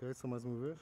Okay, so mais uma vez.